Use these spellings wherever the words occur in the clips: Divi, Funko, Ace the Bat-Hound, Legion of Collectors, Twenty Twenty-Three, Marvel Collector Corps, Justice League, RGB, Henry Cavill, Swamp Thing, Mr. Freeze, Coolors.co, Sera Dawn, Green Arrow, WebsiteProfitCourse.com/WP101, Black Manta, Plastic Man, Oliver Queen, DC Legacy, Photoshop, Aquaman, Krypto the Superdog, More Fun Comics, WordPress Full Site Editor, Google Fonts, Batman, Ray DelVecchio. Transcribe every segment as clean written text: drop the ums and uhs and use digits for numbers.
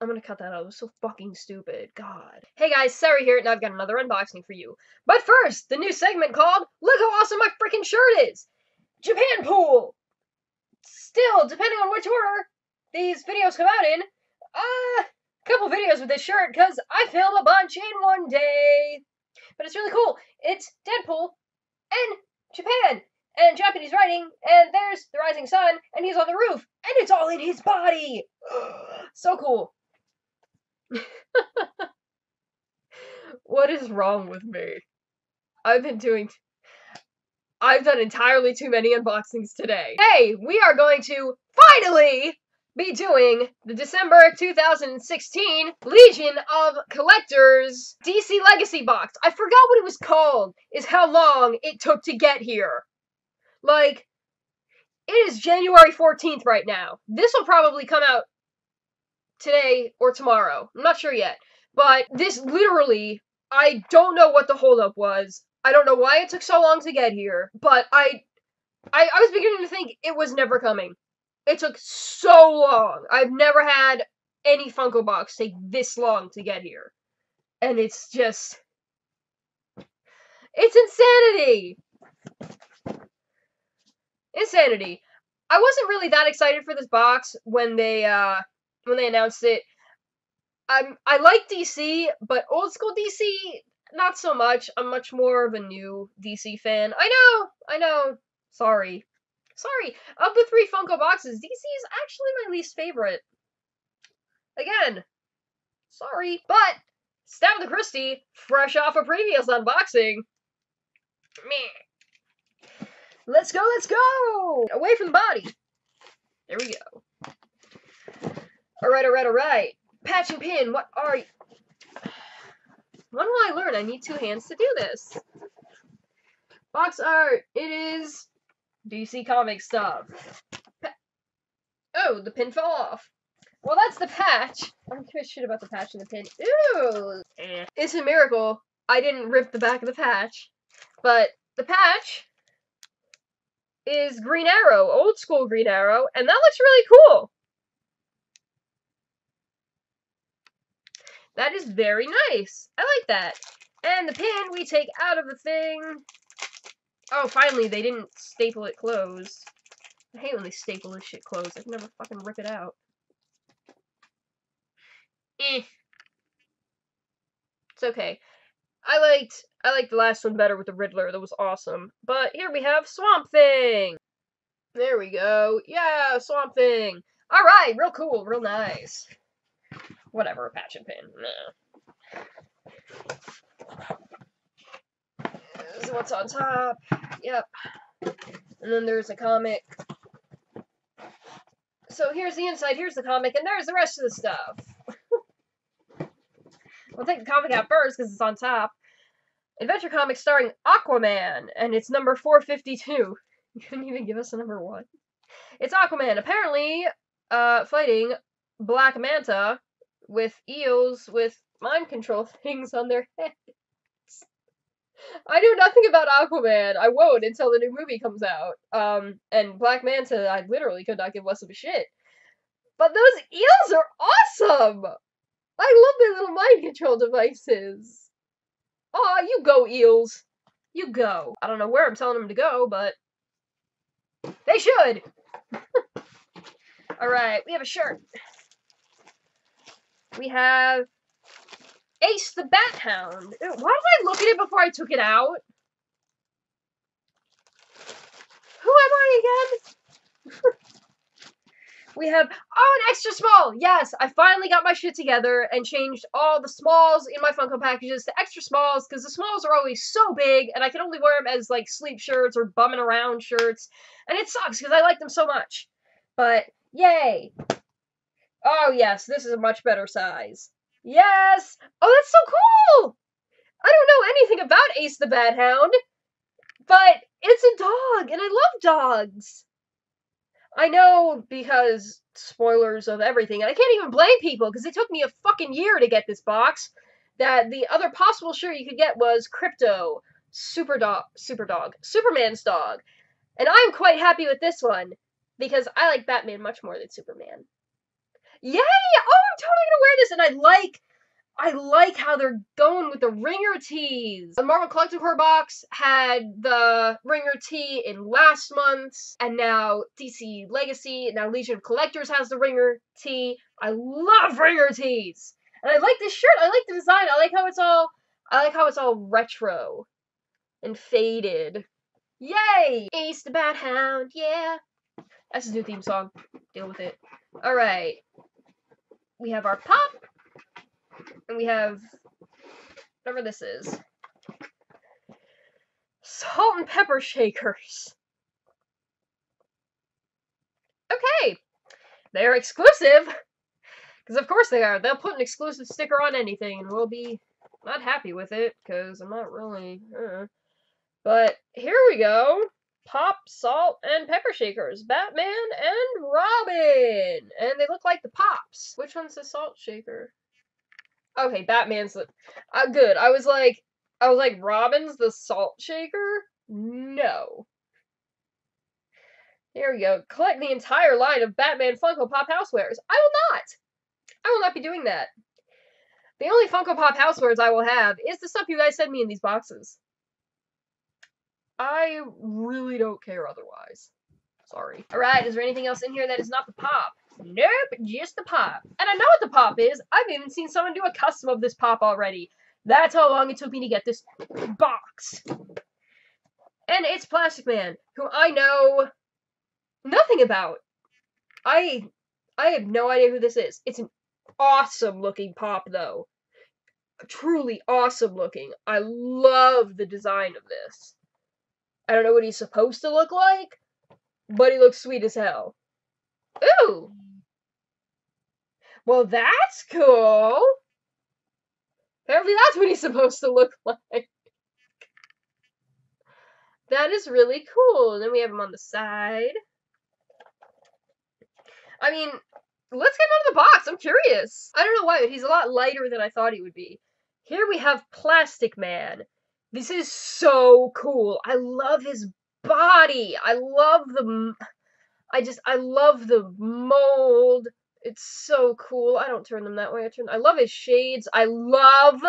I'm gonna cut that out. It was so fucking stupid. God. Hey guys, Sera here, and I've got another unboxing for you. But first, the new segment called Look How Awesome My Freaking Shirt Is! Japan Pool! Still, depending on which order these videos come out in, couple videos with this shirt, because I filmed a bunch in one day. But it's really cool. It's Deadpool and Japan, and Japanese writing, and there's the rising sun, and he's on the roof, and it's all in his body. So cool. What is wrong with me? I've done entirely too many unboxings today. Hey, we are going to finally be doing the December 2016 Legion of Collectors DC Legacy box. I forgot what it was called, is how long it took to get here. Like, it is January 14th right now. This will probably come out today or tomorrow. I'm not sure yet. But this literally, I don't know what the holdup was. I don't know why it took so long to get here. But I was beginning to think it was never coming. It took so long. I've never had any Funko box take this long to get here. And it's just... it's insanity! Insanity. I wasn't really that excited for this box when they announced it. I like DC, but old school DC, not so much. I'm much more of a new DC fan. I know. Sorry. Sorry, of the three Funko boxes, DC is actually my least favorite. Again, sorry, but Stab the Christie, fresh off a previous unboxing. Meh. Let's go, let's go! Away from the body. There we go. Alright, alright, alright. Patch and pin, what are you? When will I learn I need two hands to do this? Box art, it is... DC comic stuff. Oh, the pin fell off. Well, that's the patch. I don't give a shit about the patch and the pin. Ooh! It's a miracle I didn't rip the back of the patch. But the patch is Green Arrow, old school Green Arrow, and that looks really cool. That is very nice. I like that. And the pin we take out of the thing. Oh, finally, they didn't staple it closed. I hate when they staple this shit closed. I can never fucking rip it out. Eh. It's okay. I liked the last one better with the Riddler. That was awesome. But here we have Swamp Thing! There we go. Yeah, Swamp Thing! Alright, real cool, real nice. Whatever, patch and pin. Nah. This is what's on top. Yep. And then there's a comic. So here's the inside, here's the comic, and there's the rest of the stuff. We'll take the comic out first because it's on top. Adventure comic starring Aquaman, and it's number 452. You couldn't even give us a number one. It's Aquaman, apparently fighting Black Manta with eels with mind control things on their head. I know nothing about Aquaman. I won't until the new movie comes out. And Black Manta, I literally could not give less of a shit. But those eels are awesome! I love their little mind control devices. Aw, you go, eels. You go. I don't know where I'm telling them to go, but... they should! Alright, we have a shirt. We have... Ace the Bat-Hound. Why did I look at it before I took it out? Who am I again? We have... oh, an extra small! Yes, I finally got my shit together and changed all the smalls in my Funko packages to extra smalls, because the smalls are always so big, and I can only wear them as, like, sleep shirts or bumming around shirts. And it sucks, because I like them so much. But, yay! Oh, yes, this is a much better size. Yes! Oh, that's so cool! I don't know anything about Ace the Bat-Hound, but it's a dog, and I love dogs! I know, because spoilers of everything, and I can't even blame people, because it took me a fucking year to get this box, that the other possible shirt you could get was Krypto, Superdog, Superman's dog. And I'm quite happy with this one, because I like Batman much more than Superman. Yay! Oh, I'm totally gonna wear this, and I like how they're going with the ringer tees. The Marvel Collector Corps box had the ringer tee in last month's, and now DC Legacy, and now Legion of Collectors has the ringer tee. I love ringer tees, and I like this shirt. I like the design. I like how it's all retro and faded. Yay! Ace the Bat-Hound, yeah. That's his new theme song. Deal with it. All right, we have our pop. And we have whatever this is. Salt and pepper shakers. Okay. They're exclusive. Because of course they are. They'll put an exclusive sticker on anything and we'll be not happy with it. Because I'm not really... But here we go. Pop, salt, and pepper shakers. Batman and Robin. And they look like the pops. Which one's the salt shaker? Okay, Batman's the... good. I was like, Robin's the salt shaker? No. Here we go. Collect the entire line of Batman Funko Pop housewares. I will not! I will not be doing that. The only Funko Pop housewares I will have is the stuff you guys send me in these boxes. I really don't care otherwise. Sorry. Alright, is there anything else in here that is not the pop? Nope, just the pop. And I know what the pop is. I've even seen someone do a custom of this pop already. That's how long it took me to get this box. And it's Plastic Man, who I know nothing about. I have no idea who this is. It's an awesome looking pop though. Truly awesome looking. I love the design of this. I don't know what he's supposed to look like, but he looks sweet as hell. Ooh! Well, that's cool! Apparently that's what he's supposed to look like. That is really cool. And then we have him on the side. I mean, let's get him out of the box. I'm curious. I don't know why, but he's a lot lighter than I thought he would be. Here we have Plastic Man. This is so cool. I love his body. I love the mold. It's so cool. I don't turn them that way. I love his shades. I love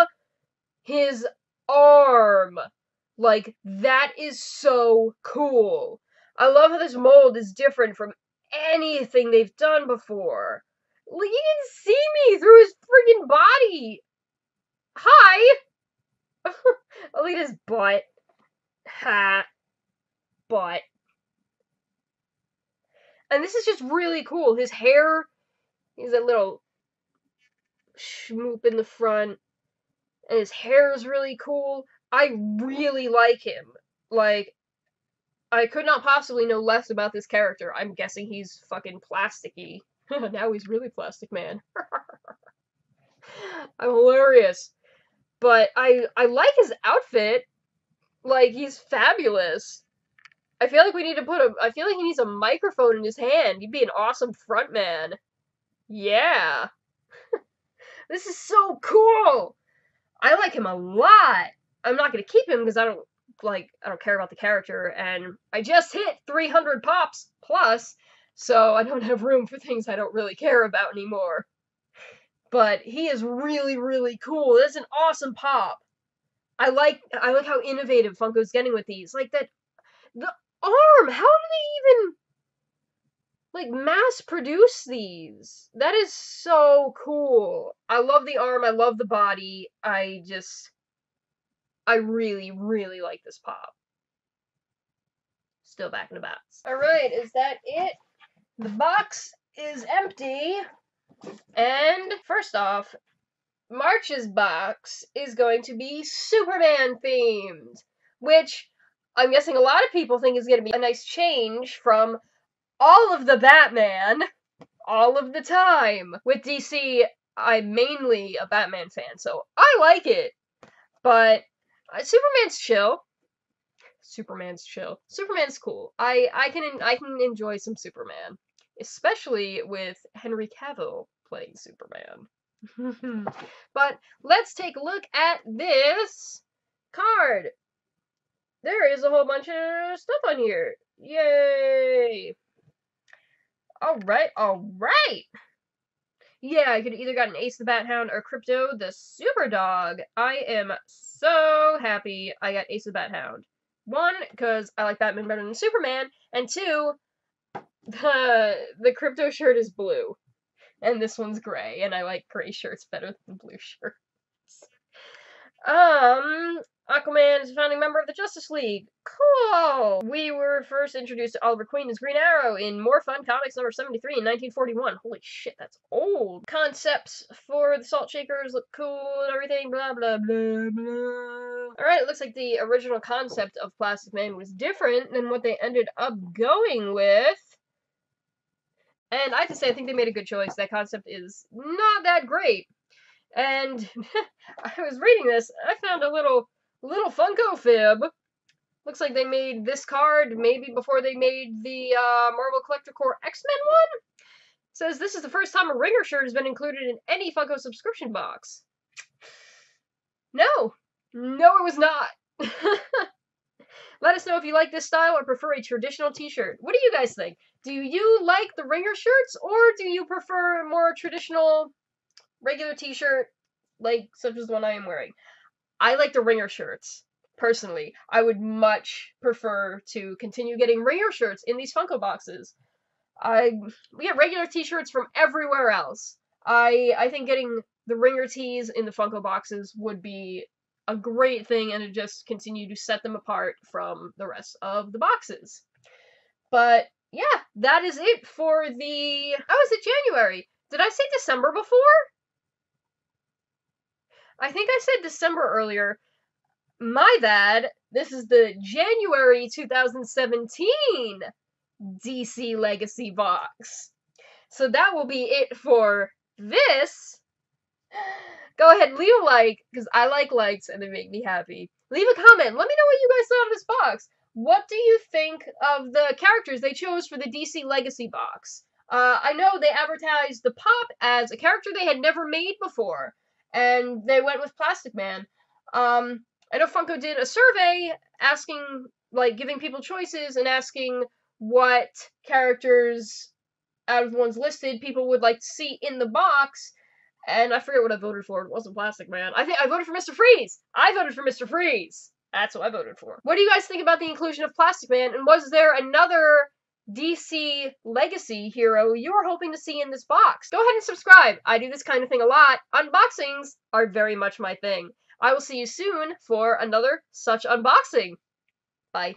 his arm. Like, that is so cool. I love how this mold is different from anything they've done before. Like, you can see me through his friggin' body. Hi. Look at his butt. Ha. Butt. And this is just really cool. His hair is a little schmoop in the front. And his hair is really cool. I really like him. Like, I could not possibly know less about this character. I'm guessing he's fucking plasticky. Now he's really Plastic Man. I'm hilarious. But I like his outfit. Like, he's fabulous. I feel like we need to put a... I feel like he needs a microphone in his hand. He'd be an awesome front man. Yeah. This is so cool. I like him a lot. I'm not going to keep him because I don't care about the character. And I just hit 300 pops plus, so I don't have room for things I don't really care about anymore. But he is really, really cool. That's an awesome pop. I like how innovative Funko's getting with these. Like that... The arm! How do they even, like, mass produce these? That is so cool. I love the arm. I love the body. I really, really like this pop. Still back in the box. Alright, is that it? The box is empty. And first off, March's box is going to be Superman themed, which... I'm guessing a lot of people think it's going to be a nice change from all of the Batman, all of the time. With DC, I'm mainly a Batman fan, so I like it. But Superman's chill. Superman's chill. Superman's cool. I can enjoy some Superman, especially with Henry Cavill playing Superman. But let's take a look at this card. There is a whole bunch of stuff on here. Yay! Alright, alright! Yeah, I could have either gotten Ace the Bat-Hound or Krypto the Superdog. I am so happy I got Ace the Bat-Hound. One, because I like Batman better than Superman, and two, the Krypto shirt is blue, and this one's gray, and I like gray shirts better than blue shirts. Aquaman is a founding member of the Justice League. Cool! We were first introduced to Oliver Queen as Green Arrow in More Fun Comics number 73 in 1941. Holy shit, that's old. Concepts for the salt shakers look cool and everything, blah, blah, blah, blah. Alright, it looks like the original concept of Plastic Man was different than what they ended up going with. And I have to say, I think they made a good choice. That concept is not that great. And I was reading this, I found a little Funko fib. Looks like they made this card maybe before they made the Marvel Collector Corps X-Men one. It says, this is the first time a Ringer shirt has been included in any Funko subscription box. No. No, it was not. Let us know if you like this style or prefer a traditional t-shirt. What do you guys think? Do you like the Ringer shirts, or do you prefer more traditional regular t-shirt, like such as the one I am wearing? I like the Ringer shirts, personally. I would much prefer to continue getting Ringer shirts in these Funko boxes. We get regular t-shirts from everywhere else. I think getting the Ringer tees in the Funko boxes would be a great thing, and it just continue to set them apart from the rest of the boxes. But yeah, that is it for the... Oh, is it January? Did I say December before? I think I said December earlier. My bad. This is the January 2017 DC Legacy box. So that will be it for this. Go ahead and leave a like, because I like likes and they make me happy. Leave a comment. Let me know what you guys thought of this box. What do you think of the characters they chose for the DC Legacy box? I know they advertised the Pop as a character they had never made before, and they went with Plastic Man. I know Funko did a survey asking, like, giving people choices and asking what characters out of the ones listed people would like to see in the box, and I forget what I voted for. It wasn't Plastic Man. I think I voted for Mr. Freeze! I voted for Mr. Freeze! That's what I voted for. What do you guys think about the inclusion of Plastic Man, and was there another DC Legacy hero you are hoping to see in this box? Go ahead and subscribe. I do this kind of thing a lot. Unboxings are very much my thing. I will see you soon for another such unboxing. Bye.